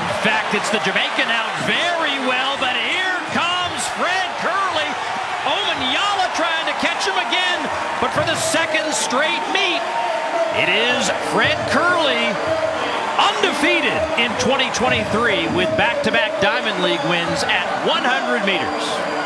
In fact, it's the Jamaican out very well, but here comes Fred Kerley. Omanyala trying to catch him again, but for the second straight meet, it is Fred Kerley undefeated in 2023 with back-to-back Diamond League wins at 100 meters.